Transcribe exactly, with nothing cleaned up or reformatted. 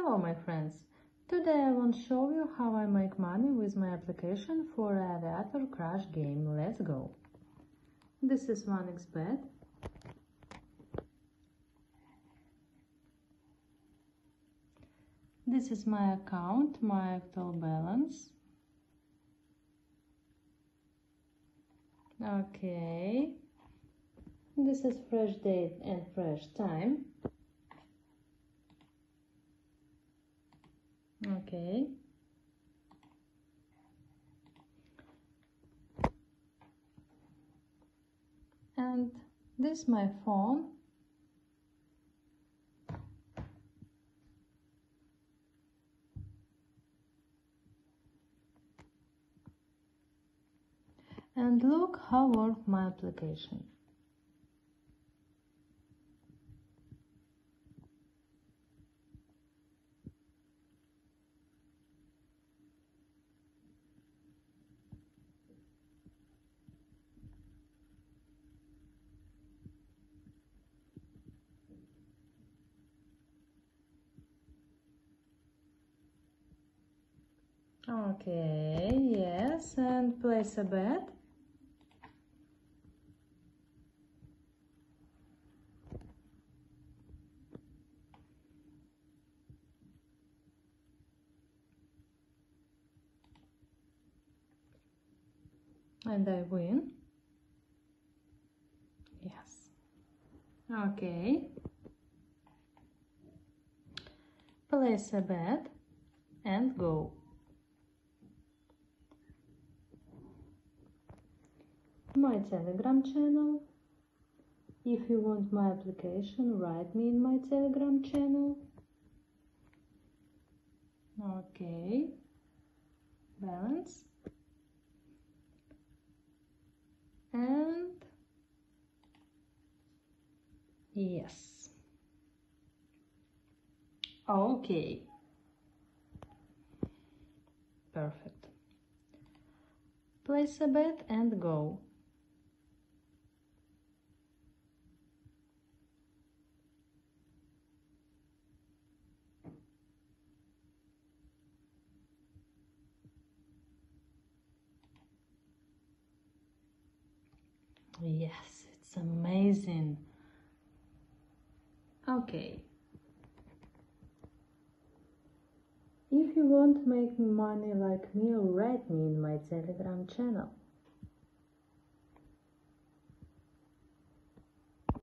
Hello my friends, today I will show you how I make money with my application for Aviator Crash game. Let's go! This is one x bet. This is my account, my actual balance. Okay, this is fresh date and fresh time. Okay, and this is my phone. And look how works my application. Okay, yes, and place a bet. And I win. Yes. Okay. Place a bet and go. My Telegram channel. If you want my application, write me in my Telegram channel. Okay. Balance. And yes. Okay. Perfect. Place a bet and go. Yes, it's amazing. Okay. If you want to make money like me, write me in my Telegram channel.